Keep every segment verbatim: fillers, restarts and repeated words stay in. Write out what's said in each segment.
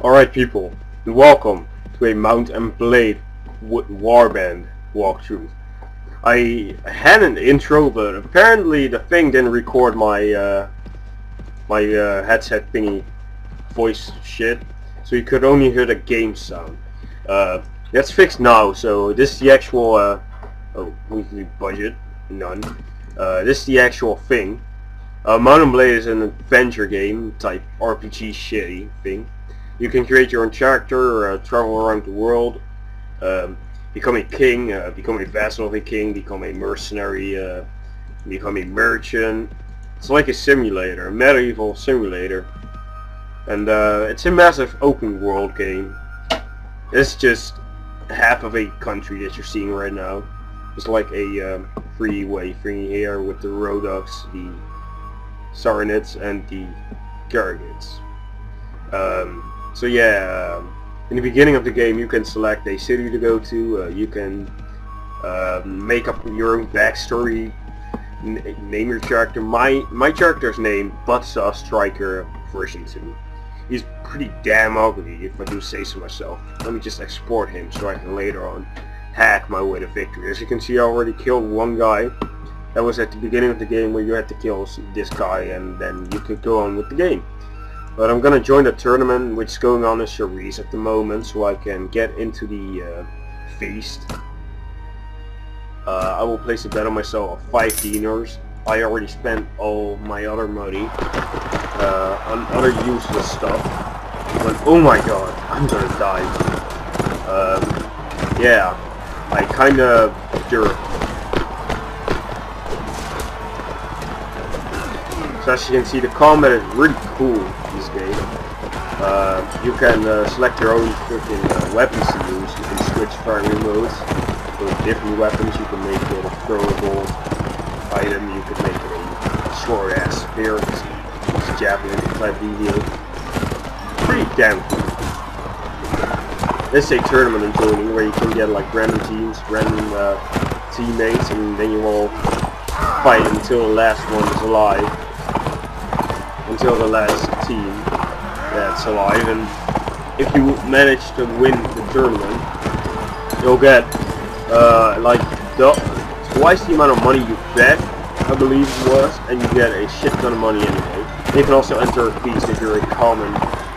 Alright people, welcome to a Mount and Blade Warband walkthrough. I had an intro, but apparently the thing didn't record my uh, my uh, headset thingy voice shit, so you could only hear the game sound. Uh, that's fixed now, so this is the actual uh, oh, weekly budget, none. Uh, this is the actual thing. Uh, Mount and Blade is an adventure game type R P G shitty thing. You can create your own character, uh, travel around the world, um, become a king, uh, become a vassal of a king, become a mercenary, uh, become a merchant. It's like a simulator, a medieval simulator. And uh, it's a massive open world game. It's just half of a country that you're seeing right now. It's like a um, freeway thing here with the Rodoks, the Sarranids, and the Sarranids. Um So yeah, um, in the beginning of the game you can select a city to go to, uh, you can uh, make up your own backstory, n name your character. My my character's name, Buttsaw Striker version two. He's pretty damn ugly, if I do say so myself. Let me just export him so I can later on hack my way to victory. As you can see, I already killed one guy. That was at the beginning of the game where you had to kill this guy and then you could go on with the game. But I'm gonna join the tournament which is going on in Cerise at the moment, so I can get into the uh, feast. Uh, I will place a bet on myself of five dinars. I already spent all my other money uh, on other useless stuff. But oh my god, I'm gonna die. Um, yeah, I kind of derp. So as you can see, the combat is really cool this game. Uh, you can uh, select your own freaking uh, weapons to use. You can switch firing modes. With different weapons, you can make it a throwable item. You can make it a short-ass spear. It's a javelin type video. Pretty damn cool. This is a tournament in joining where you can get like random teams, random uh, teammates, and then you all fight until the last one is alive. Until the last team that's alive, and if you manage to win the tournament, you'll get uh, like the, twice the amount of money you bet, I believe it was, and you get a shit ton of money anyway. And you can also enter a feast if you're a common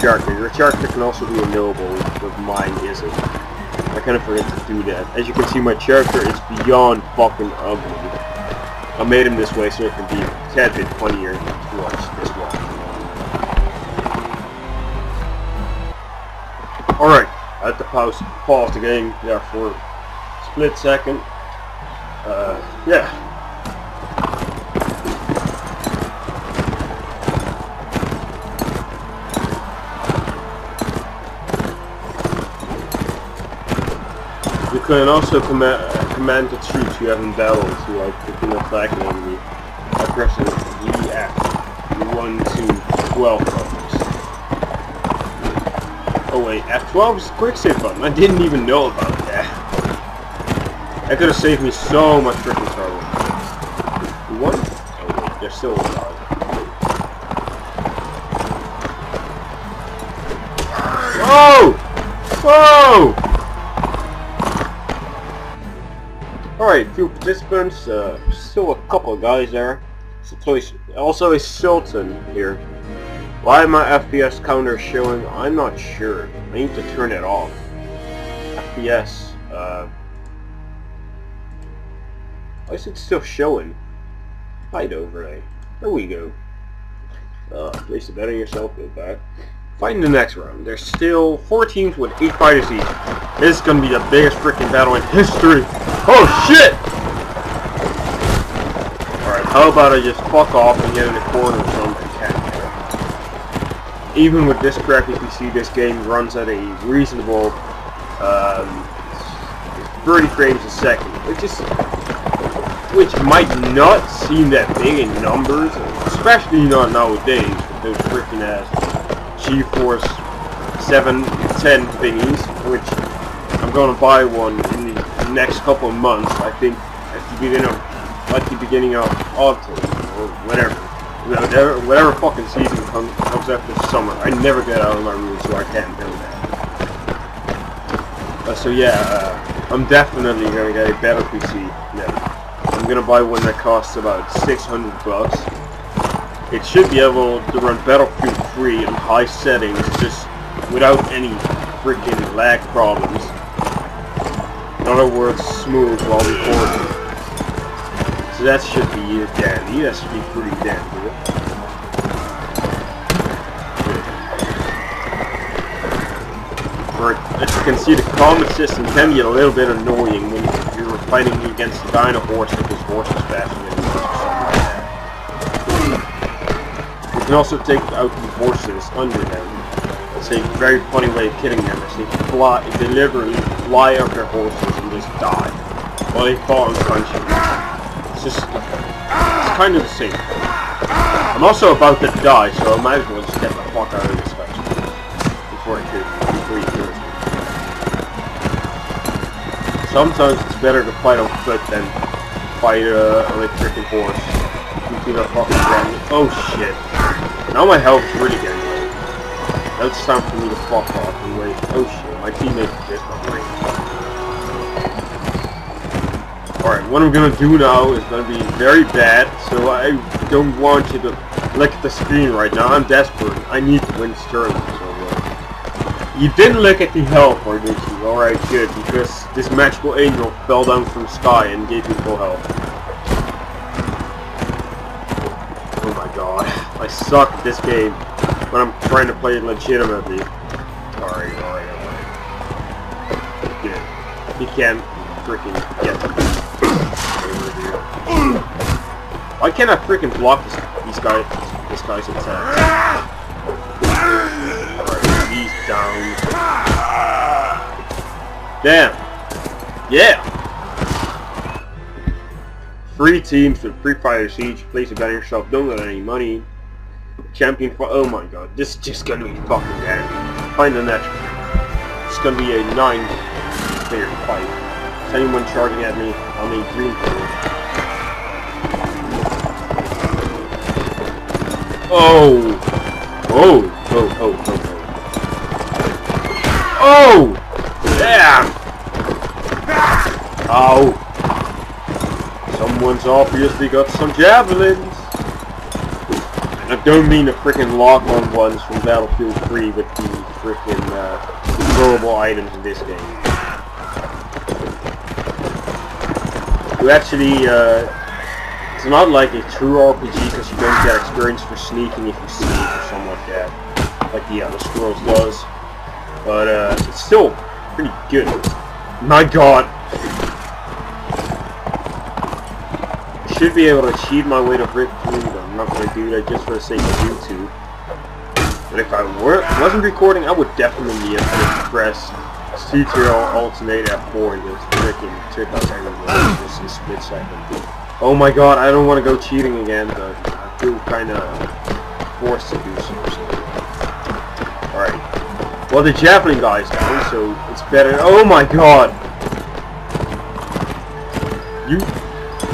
character. Your character can also be a noble, but mine isn't. I kind of forget to do that. As you can see, my character is beyond fucking ugly. I made him this way so it can be a tad bit funnier to watch this one. Alright, I had to pause, pause the game there for a split second. Uh, yeah. You can also command command the troops you have in battle to like pick an attack on the aggressive E F one to twelve buttons. Oh wait, F twelve is a quick save button. I didn't even know about that. That could have saved me so much freaking trouble. One? Oh wait, they're still alive. Whoa! Whoa! Alright, few participants, uh, still a couple guys there. Also a Sultan here. Why my F P S counter showing? I'm not sure. I need to turn it off. F P S, uh... why is it still showing? Hide overlay. There we go. Uh, place a bet on yourself, go back. Fight in the next round. There's still four teams with eight fighters each. This is gonna be the biggest freaking battle in history. Oh shit! Alright, how about I just fuck off and get in the corner or something? Can't. Even with this crap, you can see this game runs at a reasonable um, thirty frames a second, which is which might not seem that big in numbers, especially not nowadays with those freaking ass G Force seven ten thingies, which I'm gonna buy one in the next couple of months. I think at the beginning of at the beginning of autumn or whatever, whatever, whatever fucking season comes comes after summer. I never get out of my room, so I can't build that. Uh, so yeah, uh, I'm definitely gonna get a better P C now. I'm gonna buy one that costs about six hundred bucks. It should be able to run Battlefield three in high settings, just without any freaking lag problems. In other words, smooth while recording. So that should be dandy. That should be pretty damn good. But as you can see, the combat system can be a little bit annoying when you fighting against the dino horse because horse is faster than you, something like that. You can also take out the horses under them. It's a very funny way of killing them, as they fly, deliberately fly up their horses and just die while they fall and punch you. It's just, it's kind of the same thing. I'm also about to die, so I might as well just get the fuck out of this section before it could, before you do it. Sometimes it's better to fight on foot than fight uh, an electric horse. You do not fucking damage. Oh shit. Now my health's really getting low. Now it's time for me to fuck off and wait. Oh shit, my teammates just not waiting. Alright, what I'm gonna do now is gonna be very bad, so I don't want you to look at the screen right now. I'm desperate. I need to win this tournament. You didn't look at the health, or did you? Alright, good, because this magical angel fell down from the sky and gave you full health. Oh my god, I suck at this game when I'm trying to play it legitimately. Alright, alright, alright. Good. He can't freaking get me. Why can't I freaking block this, these guys, this guy's attack? Down. Damn. Yeah. Three teams with free fighters each. Place a bet on yourself. Don't let any money. Champion for. Oh my god. This is just gonna be fucking damn. Find the next one. It's gonna be a nine player fight. Is anyone charging at me? I'll need green for. Oh. Oh. Oh. Oh. Oh. Oh! Damn! Ow! Someone's obviously got some javelins! And I don't mean the freaking lock-on ones from Battlefield three with the freaking uh, durable items in this game. You actually, uh, it's not like a true R P G because you don't get experience for sneaking if you sneak or something like that. Like the other Scrolls does. But, uh, it's still pretty good. My god! I should be able to cheat my way to victory, but I'm not gonna do that just for the sake of YouTube. But if I were, wasn't recording, I would definitely have to press C T R L alternate F four and just freaking check out everyone just in split second. Oh my god, I don't want to go cheating again, but I feel kinda forced to do something. Alright. Well, the javelin guy's down, so it's better. Oh my god! You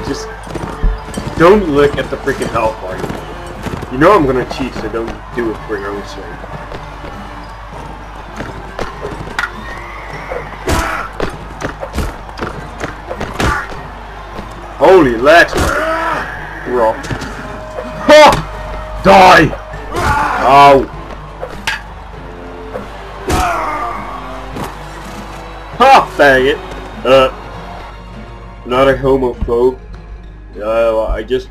just don't look at the freaking health bar. You know I'm gonna cheat, so don't do it for your own sake. Holy lax, man. We're off. Ha! Die! Ow. Ha! Dang it! Uh, not a homophobe. Uh, I just,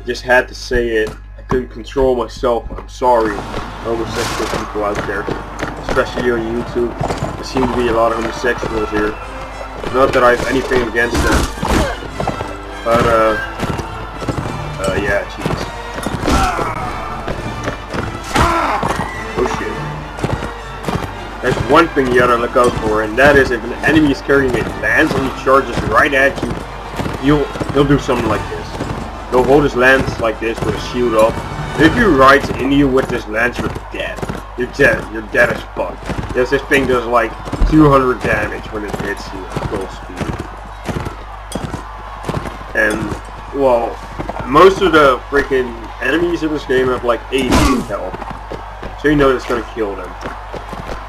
I just had to say it. I couldn't control myself. I'm sorry, homosexual people out there, especially on YouTube. There seem to be a lot of homosexuals here. Not that I have anything against them, but uh, uh, yeah, jeez. Oh shit. There's one thing you gotta look out for, and that is if an enemy is carrying a lance and he charges right at you, you'll he'll do something like this. He'll hold his lance like this with his shield up. If he rides into you with this lance, you're dead. You're dead. You're dead as fuck. Yes, this thing does like two hundred damage when it hits you at full speed. And well, most of the freaking enemies in this game have like eighty health, so you know that's gonna kill them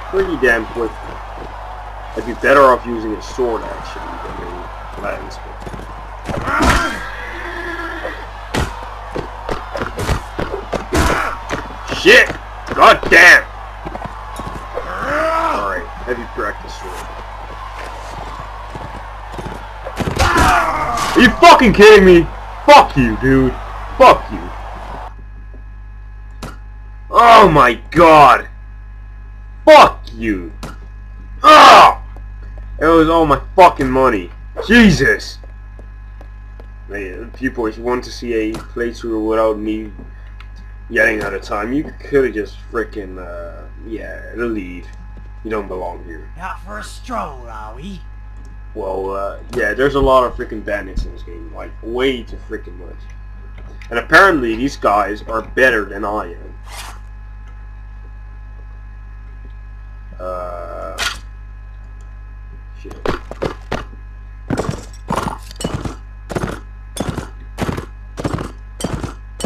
pretty damn quickly. I'd be better off using a sword actually than a lance. Shit! God damn! Alright, heavy practice sword. Are you fucking kidding me? Fuck you, dude. Fuck you. Oh my god. Fuck you. Oh! It was all my fucking money. Jesus. Man, if you boys want to see a playthrough without me yelling out of time, you could've just frickin', uh, yeah, leave. You don't belong here. Not for a stroll, are we? Well, uh, yeah, there's a lot of frickin' bandits in this game, like, way too frickin' much. And apparently these guys are better than I am. Uh... Shit.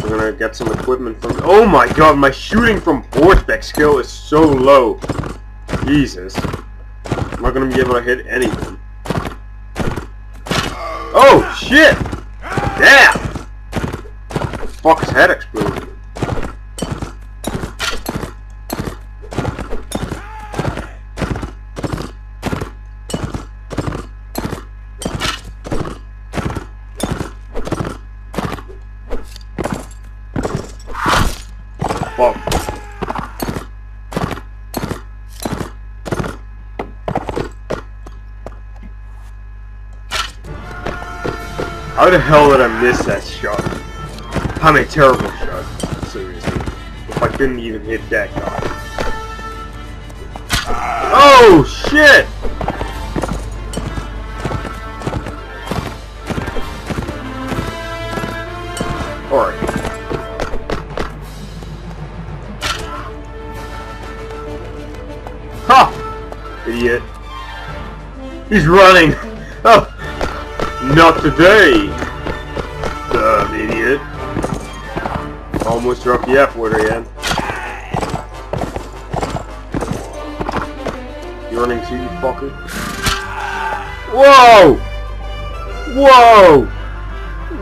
I'm gonna get some equipment from... Oh my god, my shooting from horseback skill is so low. Jesus. I'm not gonna be able to hit anyone. Oh, shit! Damn! The fuck's head exploded. How the hell did I miss that shot? I'm a terrible shot, seriously. If I couldn't even hit that guy. Oh shit! Alright. Ha! Idiot. He's running! Oh! Not today, dumb idiot. Almost dropped the F-word again. You running too, you fucker? Whoa! Whoa!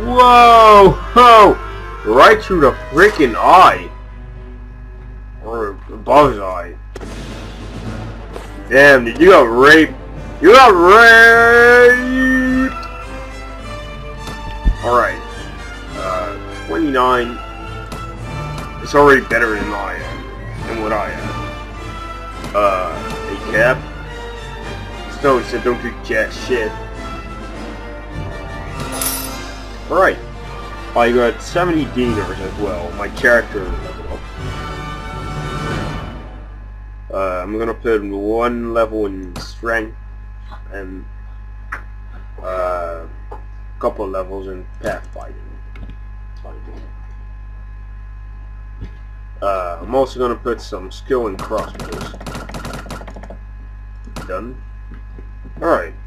Whoa! Oh! Right through the freaking eye. Or above his eye. Damn, dude, you got raped. You got raped! Alright, uh, twenty-nine, it's already better than I am, than what I am. Uh, a cap? Stone said don't do jack shit. Alright, I got seventy dinars as well, my character level up. Uh, I'm gonna put one level in strength, and, uh... couple levels in pathfinding. Uh, I'm also gonna put some skill in crossbows. Done. All right.